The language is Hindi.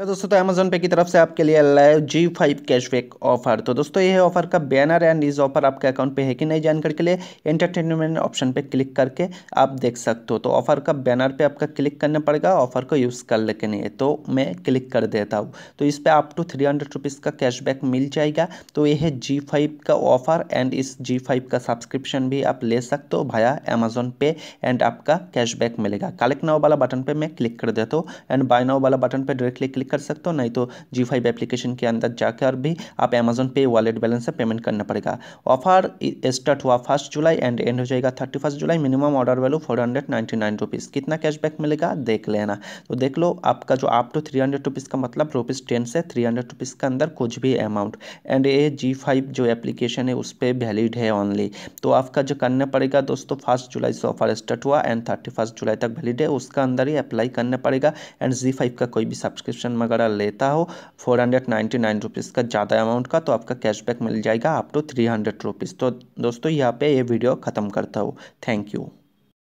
हेलो दोस्तों, तो अमेज़न पे की तरफ से आपके लिए लाइव ZEE5 कैशबैक ऑफर। तो दोस्तों ये है ऑफर का बैनर एंड इस ऑफर आपके अकाउंट पे है कि नहीं जानकारी के लिए एंटरटेनमेंट ऑप्शन पे क्लिक करके आप देख सकते हो। तो ऑफर का बैनर पे आपका क्लिक करना पड़ेगा ऑफर को यूज़ कर लेके नहीं, तो मैं क्लिक कर देता हूँ। तो इस पर आप टू 300 रुपीज़ का कैशबैक मिल जाएगा। तो ये है ZEE5 का ऑफर एंड इस ZEE5 का सब्सक्रिप्शन भी आप ले सकते हो भाया अमेज़न पे एंड आपका कैशबैक मिलेगा। कलेक्ट नाउ वाला बटन पर मैं क्लिक कर देता हूँ एंड बाय नाउ वाला बटन पर डायरेक्टली क्लिक कर सकते हो, नहीं तो ZEE5 एप्लीकेशन के अंदर जाकर भी आप अमेज़न पे वॉलेट बैलेंस से पेमेंट करना पड़ेगा। ऑफर स्टार्ट हुआ 1 जुलाई एंड एंड हो जाएगा 31 जुलाई। Minimum order value 499 rupees. कितना कैशबैक मिलेगा देख लेना। तो देख लो आपका जो आप टू 300 रुपीज़ का मतलब ₹10 से 300 रुपीज़ के अंदर कुछ भी अमाउंट एंड ये ZEE5 जो एप्लीकेशन है उस पर वैलिड है ऑनली। तो आपका जो करना पड़ेगा दोस्तों, 1 जुलाई से ऑफर स्टार्ट हुआ एंड 31 जुलाई तक वैलिड है, उसका अंदर ही अप्लाई करना पड़ेगा। एंड ZEE5 का कोई भी सब्सक्रिप्शन अगर लेता हो 499 रुपीज़ का ज़्यादा अमाउंट का तो आपका कैशबैक मिल जाएगा अप टू 300 रुपीज़। तो दोस्तों यहाँ पे ये वीडियो ख़त्म करता हूँ। Thank you.